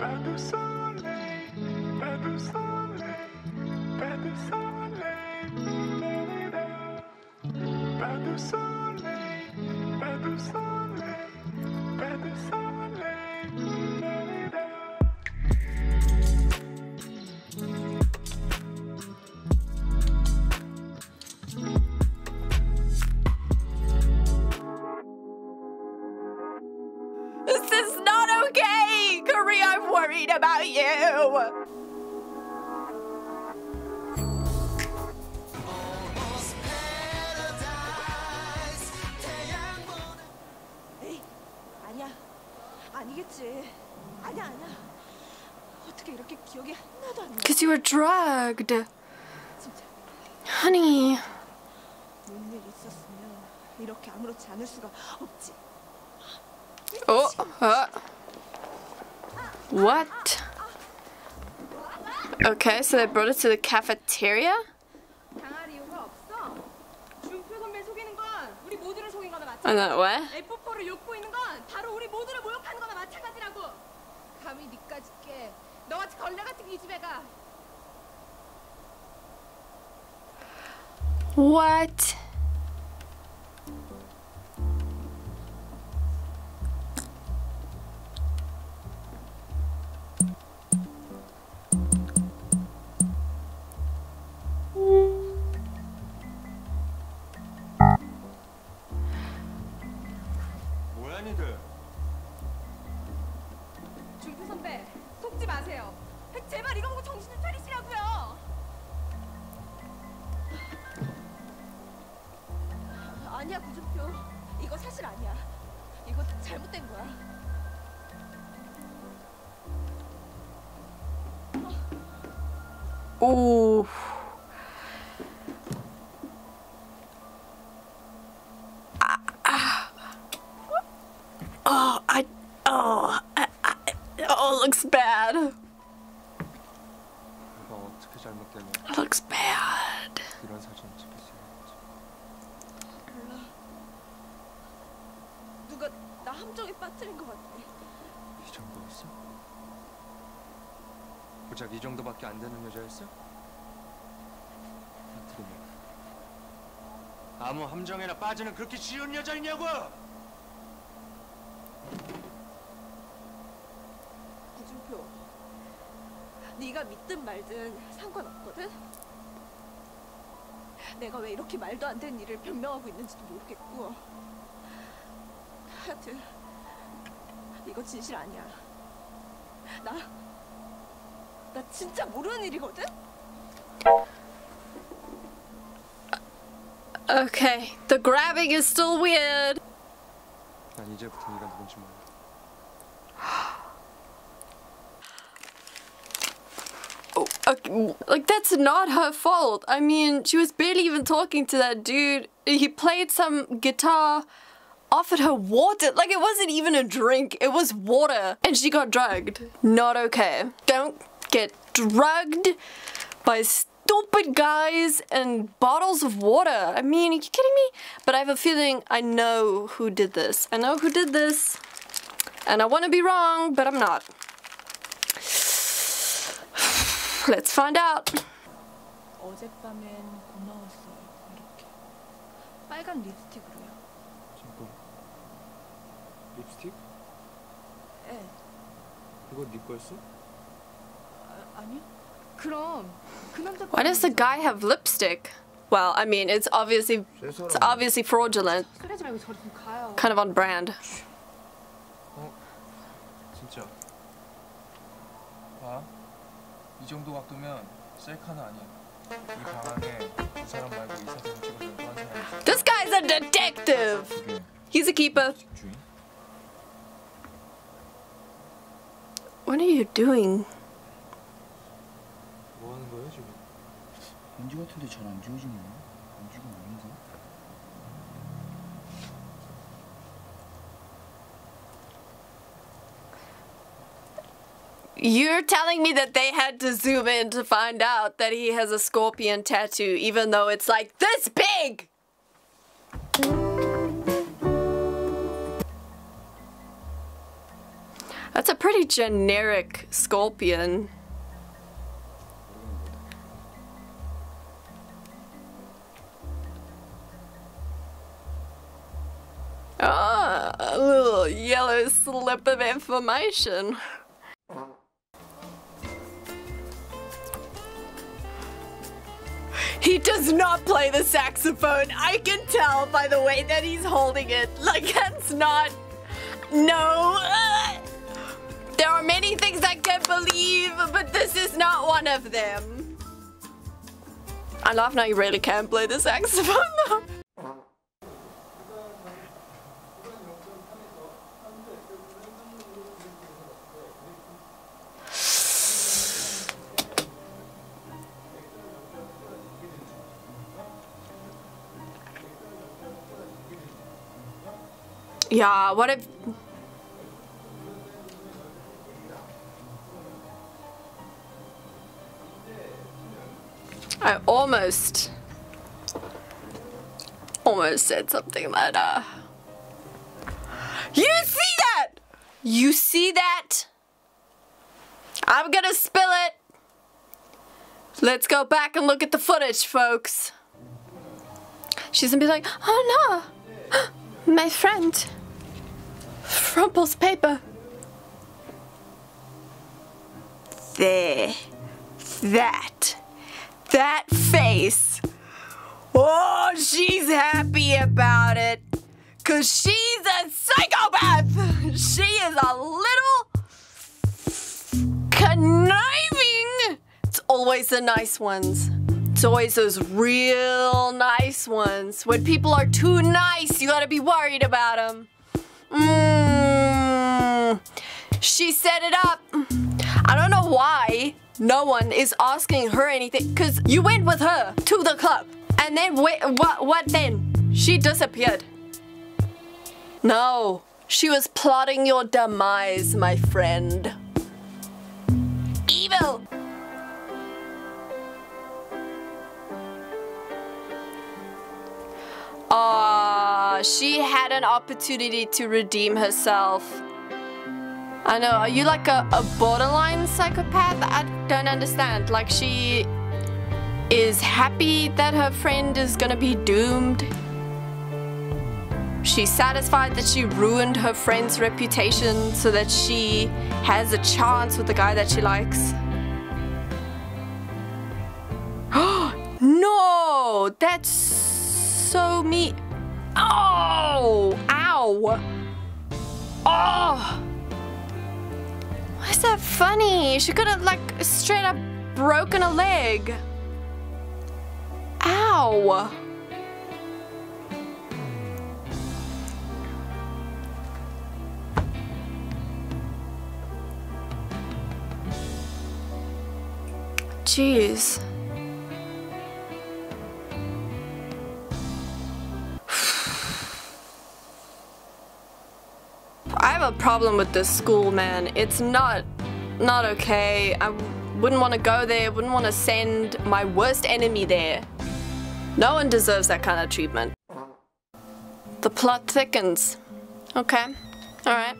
This is not okay! Korea, I'm worried about you! Because you were drugged. Honey. Oh, what? Okay, so they brought us to the cafeteria? And then what? What? Ooh. Oh, it looks bad. It looks bad. Okay, the grabbing is still weird. Oh, okay. Like, that's not her fault. I mean, she was barely even talking to that dude. He played some guitar, offered her water. Like, it wasn't even a drink, it was water. And she got drugged. Not okay. Don't get drugged by stupid guys and bottles of water. I mean, are you kidding me? But I have a feeling I know who did this. I know who did this. And I want to be wrong, but I'm not. Let's find out. 립스틱? 예. 이거 네 거였어? 아니. 그럼 그 남자 Why does the guy have lipstick? Well, I mean, it's obviously fraudulent. Kind of on brand. 어. 진짜. 봐. 이 정도 각도면 셀카는 아니야. 이 방안에 이 사람 말고 이 사람 찍으려는 건 아니야. This guy's a detective. He's a keeper. What are you doing? You're telling me that they had to zoom in to find out that he has a scorpion tattoo, even though it's like this big! That's a pretty generic scorpion. Ah, a little yellow slip of information. He does not play the saxophone. I can tell by the way that he's holding it. Like, that's not... No. There are many things I can't believe, but this is not one of them. I love how you really can play the saxophone though. Yeah, what if... I almost said something that, You see that? You see that? I'm gonna spill it. Let's go back and look at the footage, folks. She's gonna be like, oh no, my friend. Rumple's paper. There. That face. Oh, she's happy about it. 'Cause she's a psychopath. She is a little conniving. It's always the nice ones. It's always those real nice ones. When people are too nice, you gotta be worried about them. She set it up. I don't know why no one is asking her anything, because you went with her to the club and then what then? She disappeared. No, she was plotting your demise, my friend. Evil. She had an opportunity to redeem herself. I know, are you like a borderline psychopath? I don't understand. Like, she is happy that her friend is gonna be doomed. She's satisfied that she ruined her friend's reputation so that she has a chance with the guy that she likes. No! That's so mean. Oh! Ow! Oh! Why is that funny? She could have, like, straight up broken a leg. Ow! Jeez. I have a problem with this school, man. It's not okay. I wouldn't want to go there. Wouldn't want to send my worst enemy there. No one deserves that kind of treatment. The plot thickens. Okay. All right.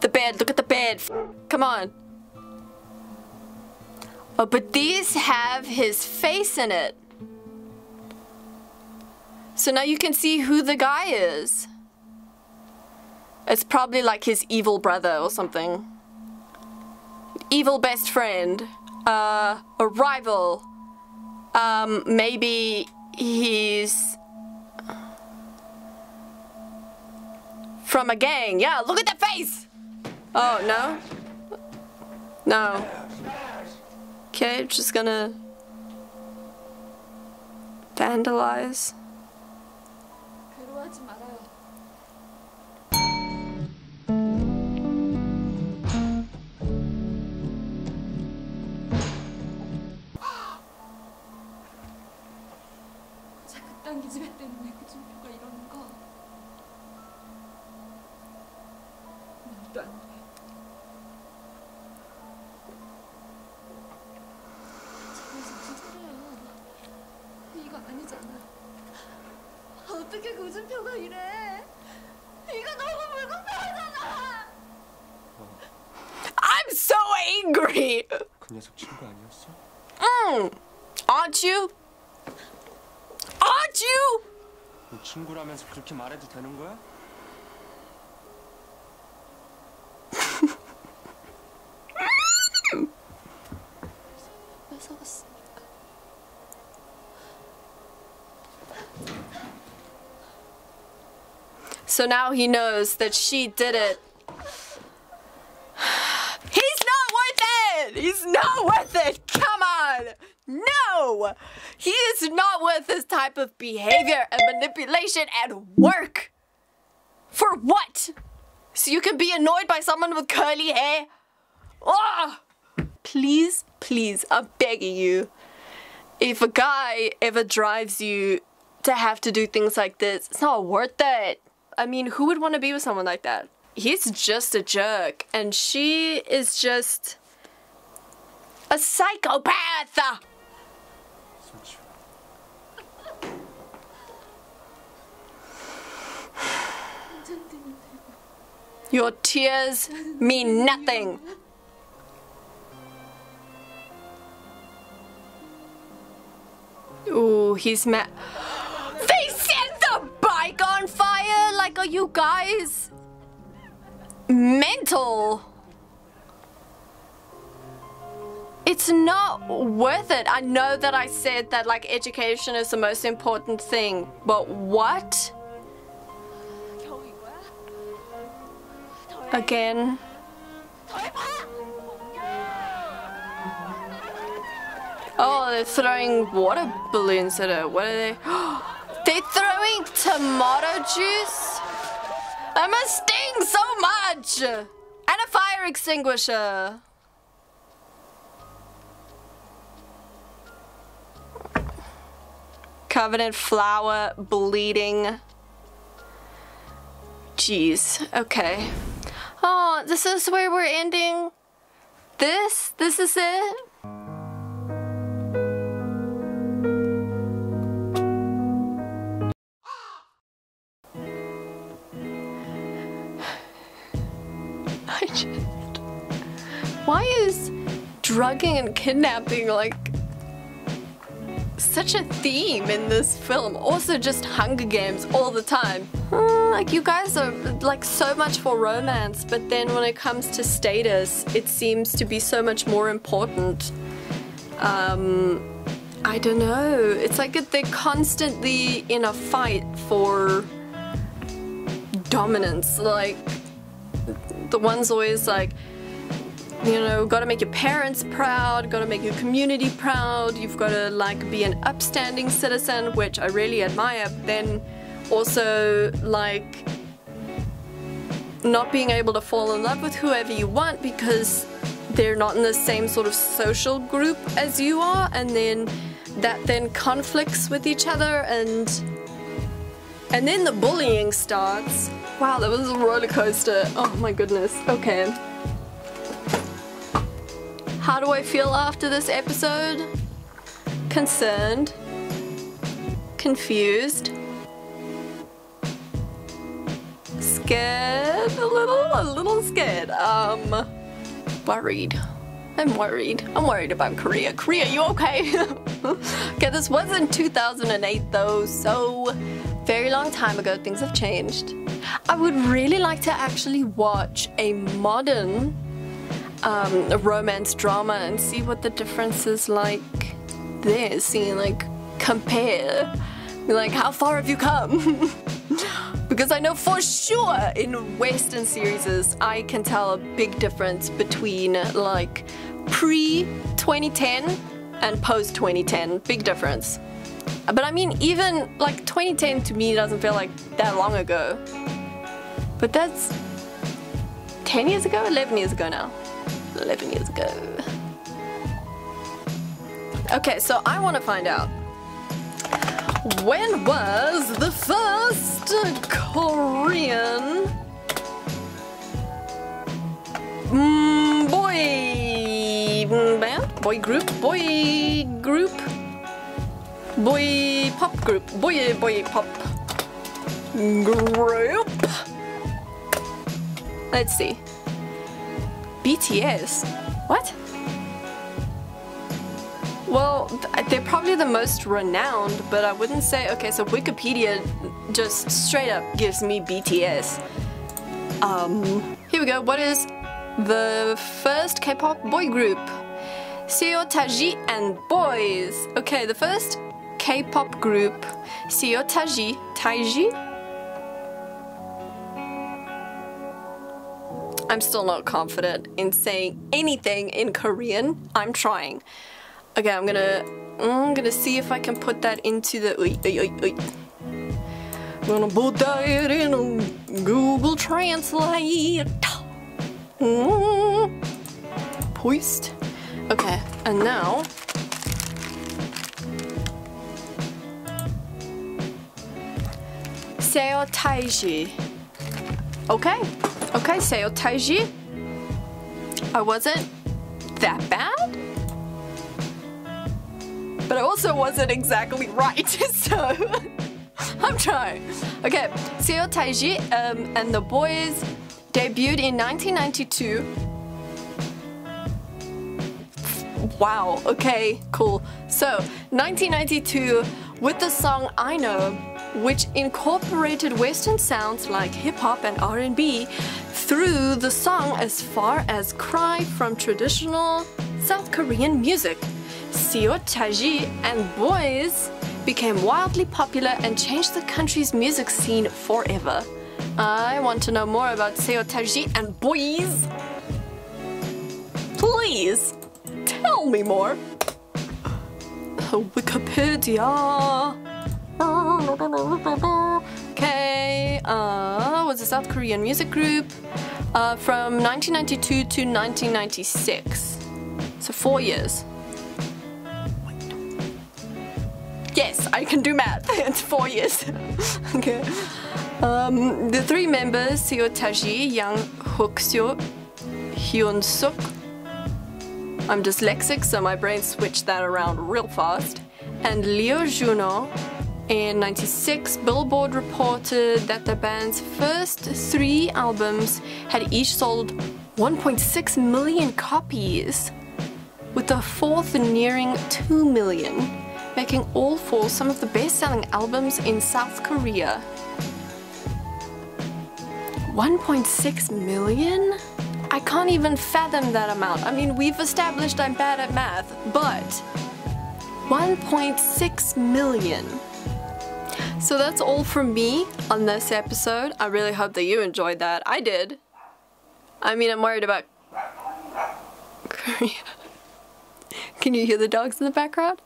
The bed, look at the bed. Come on. Oh, but these have his face in it. So now you can see who the guy is. It's probably like his evil brother or something. Evil best friend. A rival. Maybe he's... from a gang. Yeah, look at that face! Oh, no? No. Okay, just gonna... vandalize. 고준표가 이래. 이거 너무 무급하잖아. I'm so angry. 그 녀석 친구 아니었어? 응. Aren't you? Aren't you? 너 친구라면서 그렇게 말해도 되는 거야? So now he knows that she did it. He's not worth it! He's not worth it! Come on! No! He is not worth this type of behavior and manipulation and work! For what? So you can be annoyed by someone with curly hair? Oh! Please, please, I'm begging you. If a guy ever drives you to have to do things like this, it's not worth it. I mean, who would want to be with someone like that? He's just a jerk, and she is just a psychopath. Your tears mean nothing. Ooh, he's mad. They set the bike on fire? Like, are you guys mental? It's not worth it. I know that I said that, like, education is the most important thing, but what? Again. Oh, they're throwing water balloons at her. What are they? They're throwing tomato juice? I'm a sting so much! And a fire extinguisher. Covered in flour, bleeding. Jeez, okay. Oh, this is where we're ending? This is it? Why is drugging and kidnapping like such a theme in this film? Also just Hunger Games all the time. Like, you guys are like so much for romance, but then when it comes to status, it seems to be so much more important. I don't know. It's like they're constantly in a fight for dominance. Like, the one's always like, you know, gotta make your parents proud, gotta make your community proud, you've gotta like be an upstanding citizen, which I really admire. Then also like not being able to fall in love with whoever you want because they're not in the same sort of social group as you are, and then that then conflicts with each other, and then the bullying starts. Wow, that was a roller coaster. Oh my goodness. Okay. How do I feel after this episode? Concerned. Confused. Scared. A little scared. Worried. I'm worried about Korea. Korea, you okay? Okay, this was in 2008 though, so very long time ago, things have changed. I would really like to actually watch a modern romance drama and see what the difference is like there, see, like, compare, like, how far have you come? Because I know for sure in Western series I can tell a big difference between like pre-2010 and post-2010, big difference. But I mean, even like 2010 to me doesn't feel like that long ago, but that's 10 years ago, 11 years ago now. 11 years ago. Okay, so I want to find out, when was the first Korean boy band? Boy pop group. Boy pop group. Let's see. BTS. What? Well, they're probably the most renowned, but I wouldn't say. Okay, so Wikipedia just straight up gives me BTS. Here we go. What is the first K-pop boy group? Seo Taiji and Boys. Okay, the first K-pop group, Seo Taiji. Taiji? I'm still not confident in saying anything in Korean. I'm trying. Okay, I'm gonna see if I can put that into the. I'm gonna put that in Google Translate. Poist. Okay, and now Seo Taiji. Okay, okay, Seo Taiji. I wasn't that bad, but I also wasn't exactly right, so I'm trying. Okay, Seo Taiji and the Boys debuted in 1992. Wow, okay, cool. So, 1992 with the song I Know, which incorporated Western sounds like hip-hop and R&B through the song as far as cry from traditional South Korean music. Seo Taiji and Boys became wildly popular and changed the country's music scene forever. I want to know more about Seo Taiji and Boys. Please tell me more. Wikipedia. Okay, was a South Korean music group from 1992 to 1996. So 4 years. Yes, I can do math. It's 4 years. Okay. The three members, Seo Taiji, Yang Huk-seo, Hyun-suk. I'm dyslexic, so my brain switched that around real fast. And Leo Juno. In 1996, Billboard reported that the band's first three albums had each sold 1.6 million copies, with the fourth nearing 2 million. Making all four some of the best-selling albums in South Korea. 1.6 million? I can't even fathom that amount. I mean, we've established I'm bad at math, but 1.6 million. So that's all from me on this episode. I really hope that you enjoyed that. I did. I mean, I'm worried about Korea. Can you hear the dogs in the background?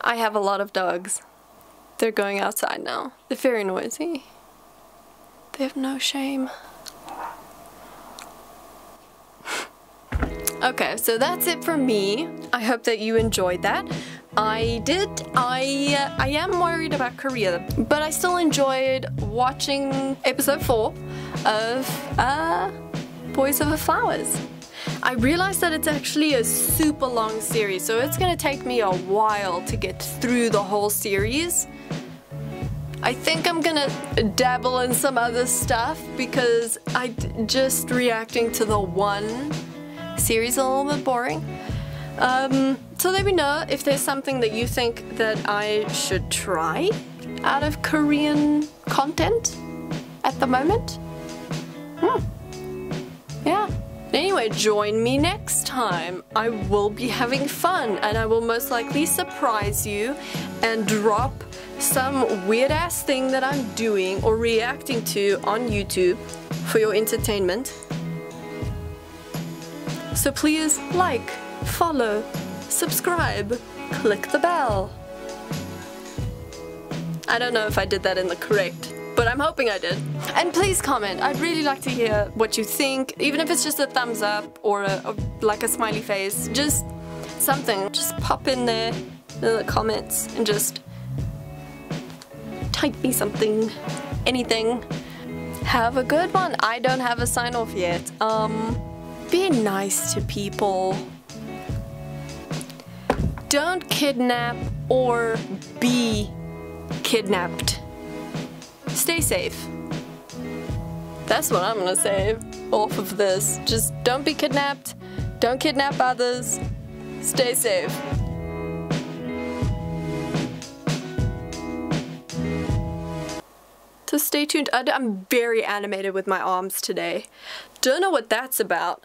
I have a lot of dogs. They're going outside now. They're very noisy. They have no shame. Okay, so that's it from me. I hope that you enjoyed that. I am worried about Korea, but I still enjoyed watching episode 4 of Boys Over Flowers. I realized that it's actually a super long series, so it's gonna take me a while to get through the whole series. I think I'm gonna dabble in some other stuff because just reacting to the one series is a little bit boring. So let me know if there's something that you think that I should try out of Korean content at the moment. Yeah. Anyway, join me next time. I will be having fun and I will most likely surprise you and drop some weird-ass thing that I'm doing or reacting to on YouTube for your entertainment. So please like, follow, subscribe, click the bell. I don't know if I did that in the correct, but I'm hoping I did. And please comment. I'd really like to hear what you think, even if it's just a thumbs up or like a smiley face, just something. Just pop in there in the comments and just type me something, anything. Have a good one. I don't have a sign off yet. Be nice to people. Don't kidnap or be kidnapped. stay safe. That's what I'm gonna say off of this. Just don't be kidnapped, don't kidnap others, stay safe. So stay tuned. I'm very animated with my arms today. Don't know what that's about.